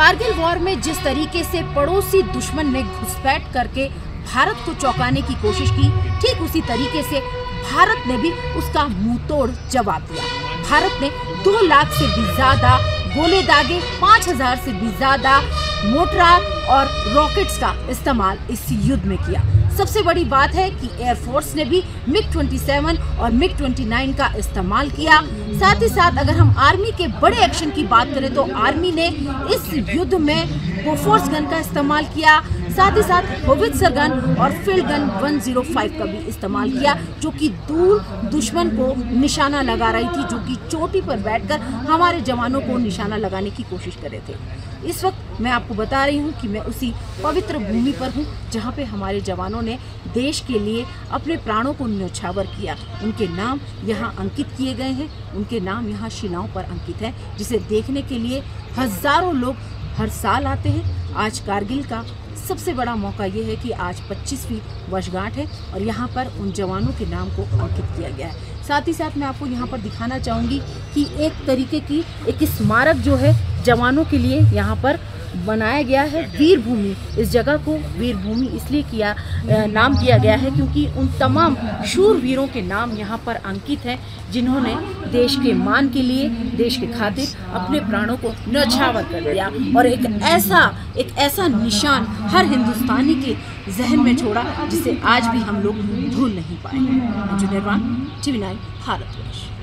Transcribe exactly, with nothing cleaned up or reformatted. Kargil war में जिस तरीके से पड़ोसी दुश्मन ने घुसपैठ करके भारत को चौंकाने की कोशिश की, ठीक उसी तरीके से भारत ने भी उसका मुंहतोड़ जवाब दिया। भारत ने दो लाख से भी ज्यादा गोले दागे, पाँच हजार से भी ज्यादा मोर्टार और रॉकेट्स का इस्तेमाल इस युद्ध में किया। सबसे बड़ी बात है कि एयरफोर्स ने भी मिग सत्ताईस और मिग उनतीस का इस्तेमाल किया। साथ ही साथ अगर हम आर्मी के बड़े एक्शन की बात करें तो आर्मी ने इस युद्ध में बोफोर्स गन का इस्तेमाल किया, साथ ही साथ होवित्जर गन और फील्ड गन एक सौ पाँच का भी इस्तेमाल किया, जो कि दूर दुश्मन को निशाना लगा रही थी, जो कि चोटी पर बैठकर हमारे जवानों को निशाना लगाने की कोशिश कर रहे थे। इस वक्त मैं आपको बता रही हूँ कि मैं उसी पवित्र भूमि पर हूँ जहाँ पे हमारे जवानों ने देश के लिए अपने प्राणों को न्योछावर किया। उनके नाम यहाँ अंकित किए गए हैं, उनके नाम यहाँ शिलाओं पर अंकित है, जिसे देखने के लिए हजारों लोग हर साल आते हैं। आज कारगिल का सबसे बड़ा मौका यह है कि आज पच्चीसवीं वर्षगांठ है और यहाँ पर उन जवानों के नाम को अंकित किया गया है। साथ ही साथ मैं आपको यहाँ पर दिखाना चाहूँगी कि एक तरीके की एक स्मारक जो है जवानों के लिए यहाँ पर बनाया गया है। वीर भूमि, इस जगह को वीर भूमि इसलिए किया नाम दिया गया है क्योंकि उन तमाम शूरवीरों के नाम यहाँ पर अंकित हैं जिन्होंने देश के मान के लिए, देश के खातिर अपने प्राणों को न्योछावर कर दिया और एक ऐसा एक ऐसा निशान हर हिंदुस्तानी के जहन में छोड़ा जिसे आज भी हम लोग भूल नहीं पाए। TV nine Bharatvarsh.